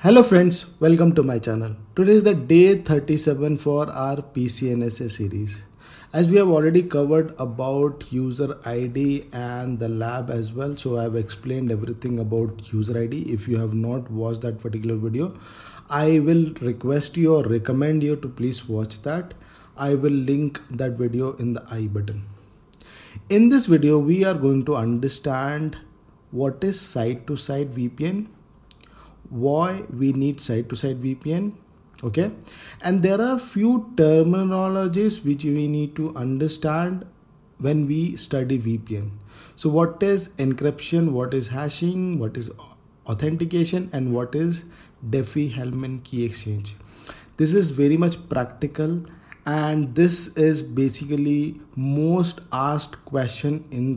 Hello friends, welcome to my channel. Today is the day 37 for our PCNSA series. As we have already covered about user ID and the lab as well, so I have explained everything about user ID. If you have not watched that particular video, I will request you or recommend you to please watch that. I will link that video in the I button. In this video, we are going to understand what is site-to-site VPN, why we need site-to-site VPN, okay, and there are few terminologies which we need to understand when we study VPN. So what is encryption, what is hashing, what is authentication, and what is Diffie-Hellman key exchange. This is very much practical and this is basically most asked question in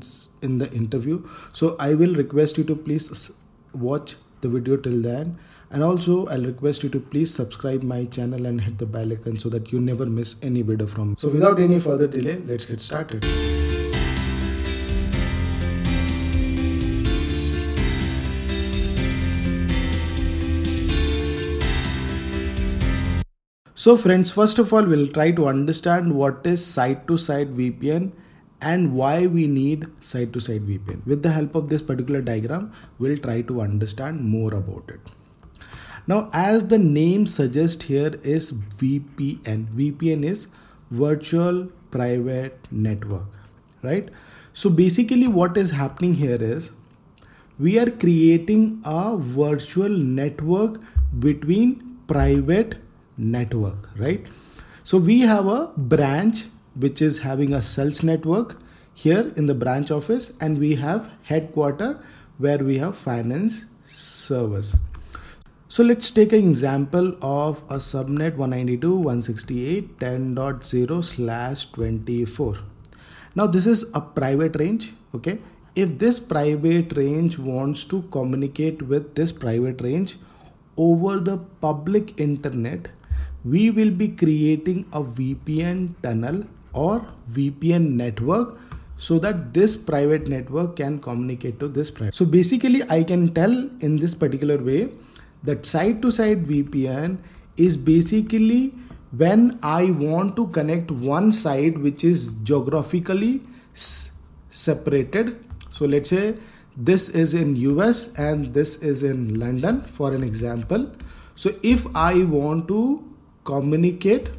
the interview. So I will request you to please watch the video till then, and also I'll request you to please subscribe my channel and hit the bell icon so that you never miss any video from me. So without any further delay, let's get started. So friends, first of all, we'll try to understand what is site-to-site VPN and why we need site-to-site VPN. With the help of this particular diagram, we'll try to understand more about it. Now, as the name suggests, here is VPN. VPN is virtual private network, right? So basically what is happening here is we are creating a virtual network between private network, right? So we have a branch which is having a sales network here in the branch office, and we have headquarters where we have finance servers. So let's take an example of a subnet 192.168.10.0/24. Now this is a private range, okay? If this private range wants to communicate with this private range over the public internet, we will be creating a VPN tunnel or VPN network so that this private network can communicate to this private. So basically I can tell in this particular way that site-to-site VPN is basically when I want to connect one site which is geographically separated. So let's say this is in US and this is in London for an example. So if I want to communicate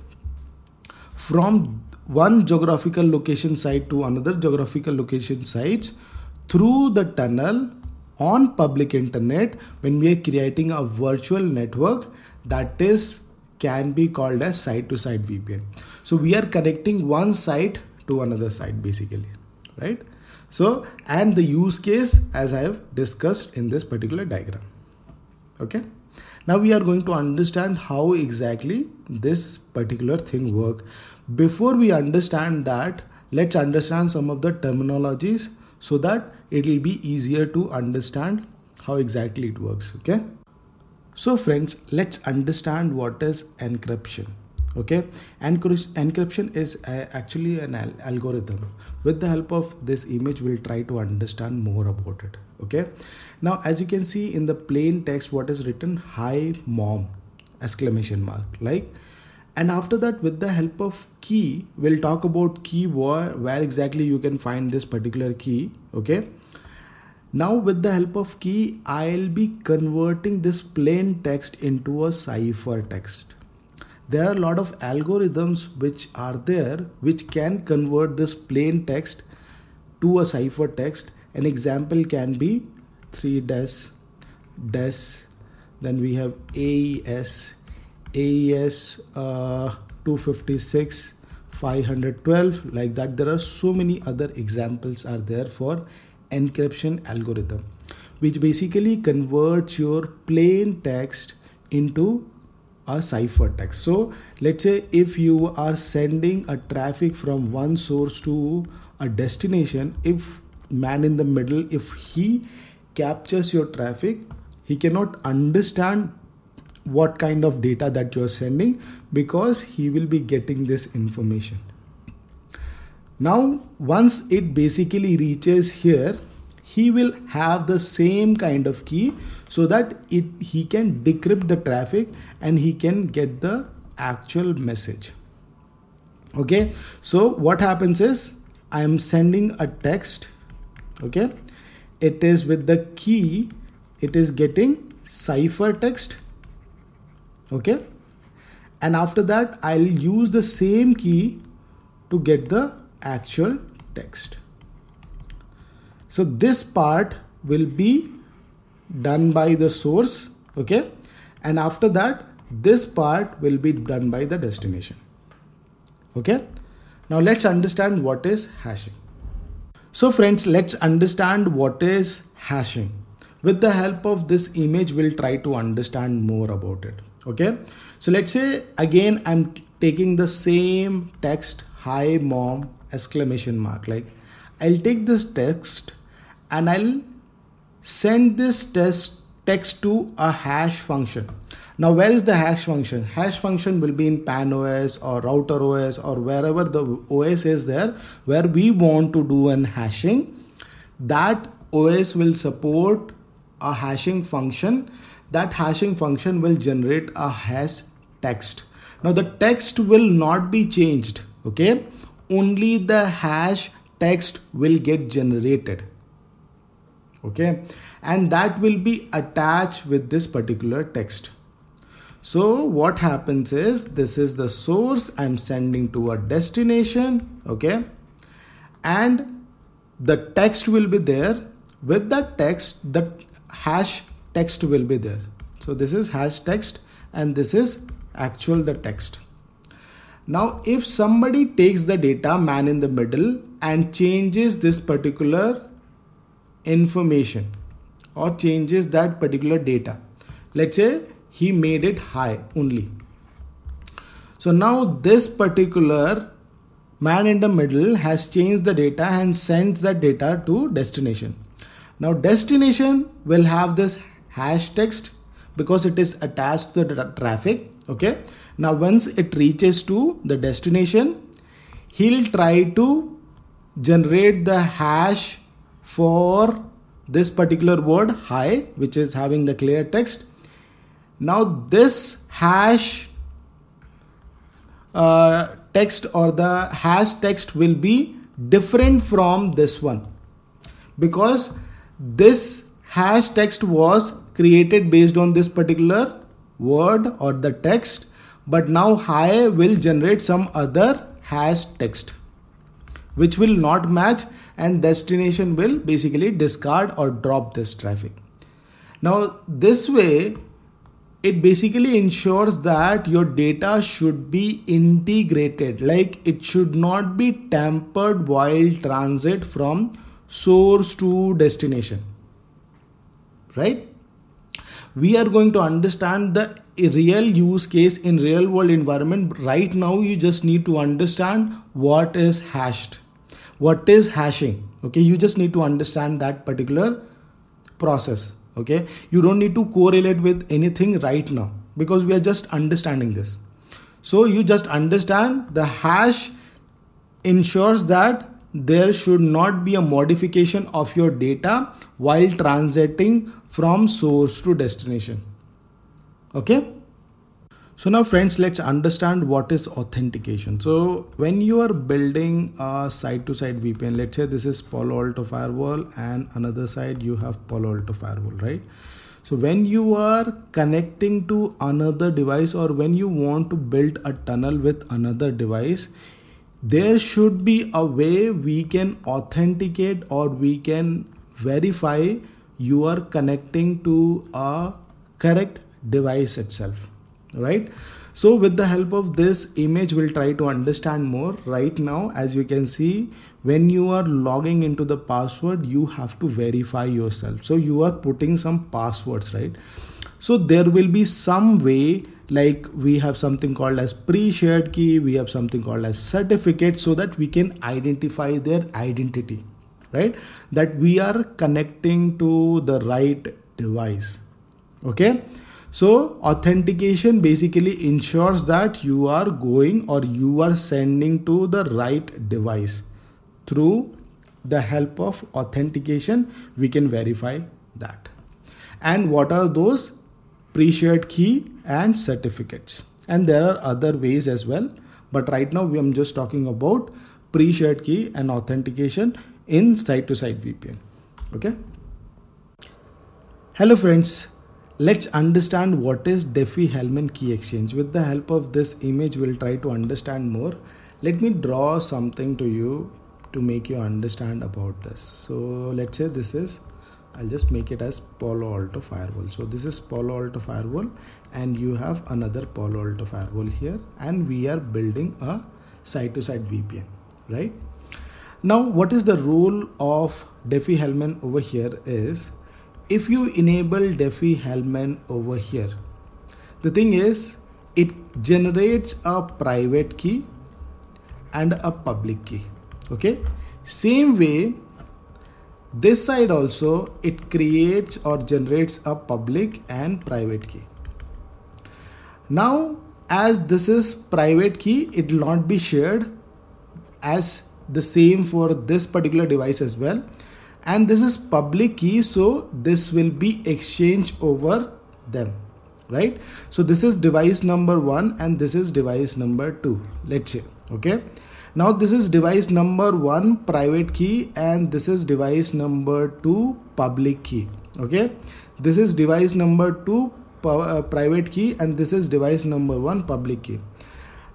from one geographical location site to another geographical location sites through the tunnel on public internet, when we are creating a virtual network, that is can be called as site-to-site VPN. So we are connecting one site to another site basically, right? So, and the use case as I have discussed in this particular diagram, okay? Now we are going to understand how exactly this particular thing works. Before we understand that, let's understand some of the terminologies so that it will be easier to understand how exactly it works, okay? So friends, let's understand what is encryption, okay? Encryption is actually an algorithm. With the help of this image, we'll try to understand more about it, okay? Now, as you can see in the plain text, what is written, "Hi mom!" exclamation mark, like. And after that, with the help of key, we'll talk about key, where exactly you can find this particular key, okay? Now with the help of key, I'll be converting this plain text into a cipher text. There are a lot of algorithms which are there, which can convert this plain text to a cipher text. An example can be 3DES, DES, then we have AES, AES-256-512, like that. There are so many other examples are there for encryption algorithm, which basically converts your plain text into a ciphertext. So let's say if you are sending a traffic from one source to a destination, if man in the middle, if he captures your traffic, he cannot understand what kind of data that you are sending, because he will be getting this information. Now once it basically reaches here, he will have the same kind of key so that he can decrypt the traffic and he can get the actual message. Okay, so what happens is I am sending a text. Okay, it is with the key, it is getting ciphertext. Okay, and after that I'll use the same key to get the actual text. So this part will be done by the source. Okay, and after that this part will be done by the destination. Okay, now let's understand what is hashing. So friends, let's understand what is hashing. With the help of this image, we'll try to understand more about it. Okay, so let's say again I'm taking the same text, hi mom exclamation mark. Like I'll take this text and I'll send this text to a hash function. Now where is the hash function? Hash function will be in PanOS or RouterOS or wherever the OS is there where we want to do an hashing. That OS will support a hashing function. That hashing function will generate a hash text. Now the text will not be changed. Okay, only the hash text will get generated. Okay, and that will be attached with this particular text. So what happens is this is the source I'm sending to a destination. Okay, and the text will be there. With that text, the hash text will be there. So this is hash text and this is actual the text. Now if somebody takes the data man in the middle and changes this particular information or changes that particular data, let's say he made it high only. So now this particular man in the middle has changed the data and sends that data to destination. Now destination will have this hash text because it is attached to the traffic. Okay, now once it reaches to the destination, he'll try to generate the hash for this particular word hi, which is having the clear text. Now this hash text or the hash text will be different from this one because this hash text was created based on this particular word or the text, but now hi will generate some other hash text which will not match and destination will basically discard or drop this traffic. Now this way it basically ensures that your data should be integrated, like it should not be tampered while transit from source to destination, right? We are going to understand the real use case in real world environment. Right now you just need to understand what is hashed, what is hashing. Okay, you just need to understand that particular process. Okay, you don't need to correlate with anything right now because we are just understanding this. So you just understand the hash ensures that there should not be a modification of your data while transiting from source to destination. Okay, so now friends, let's understand what is authentication. So when you are building a side-to-side VPN, let's say this is Palo Alto firewall and another side you have Palo Alto firewall, right? So when you are connecting to another device or when you want to build a tunnel with another device, there should be a way we can authenticate or we can verify you are connecting to a correct device itself. Right, so with the help of this image we'll try to understand more. Right now as you can see, when you are logging into the password you have to verify yourself, so you are putting some passwords, right? So there will be some way, like we have something called as pre-shared key, we have something called as certificate, so that we can identify their identity, right, that we are connecting to the right device. Okay, so authentication basically ensures that you are going or you are sending to the right device through the help of authentication, we can verify that. And what are those? Pre-shared key and certificates. And there are other ways as well, but right now we are just talking about pre-shared key and authentication in side-to-side VPN. Okay. Hello friends. Let's understand what is Diffie-Hellman key exchange. With the help of this image, we'll try to understand more. Let me draw something to you to make you understand about this. So let's say this is, I'll just make it as Palo Alto firewall. So this is Palo Alto firewall and you have another Palo Alto firewall here, and we are building a side-to-side VPN, right? Now, what is the role of Diffie-Hellman over here is, if you enable Diffie-Hellman over here, the thing is it generates a private key and a public key. Okay, same way this side also it creates or generates a public and private key. Now as this is private key, it will not be shared, as the same for this particular device as well. And this is public key, so this will be exchanged over them, right? So this is device number 1 and this is device number 2, let's say. Okay, now this is device number 1 private key and this is device number 2 public key. Okay, this is device number 2 private key and this is device number 1 public key.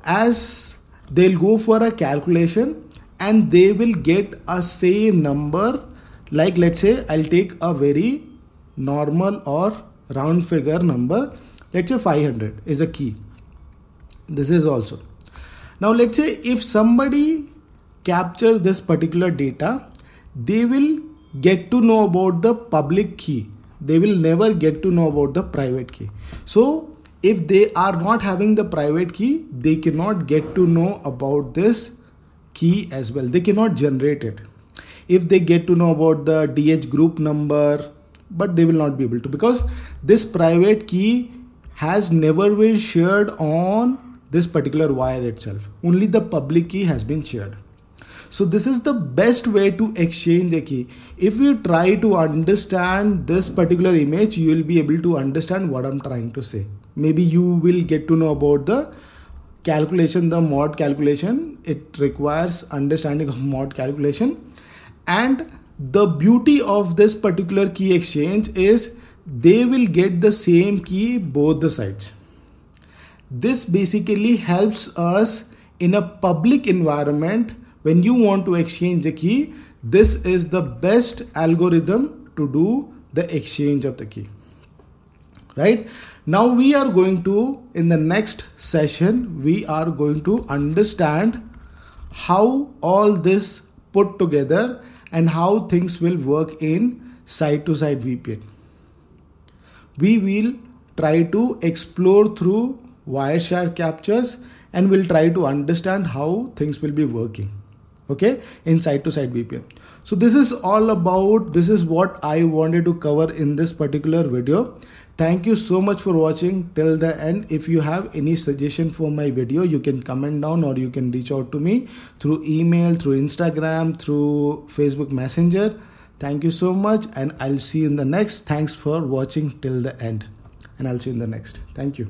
As they'll go for a calculation and they will get a same number. Like let's say I'll take a very normal or round figure number, let's say 500 is a key. This is also. Now let's say if somebody captures this particular data, they will get to know about the public key. They will never get to know about the private key. So if they are not having the private key, they cannot get to know about this key as well. They cannot generate it. If they get to know about the DH group number, but they will not be able to, because this private key has never been shared on this particular wire itself. Only the public key has been shared. So this is the best way to exchange a key. If you try to understand this particular image, you will be able to understand what I'm trying to say. Maybe you will get to know about the calculation, the mod calculation. It requires understanding of mod calculation. And the beauty of this particular key exchange is they will get the same key both the sides. This basically helps us in a public environment. When you want to exchange a key, this is the best algorithm to do the exchange of the key. Right? Now we are going to, in the next session, we are going to understand how all this put together and how things will work in side-to-side VPN. We will try to explore through Wireshark captures and we'll try to understand how things will be working, okay, in side-to-side VPN. So this is all about, this is what I wanted to cover in this particular video. Thank you so much for watching till the end. If you have any suggestion for my video, you can comment down or you can reach out to me through email, through Instagram, through Facebook Messenger. Thank you so much and I'll see you in the next. Thanks for watching till the end and I'll see you in the next. Thank you.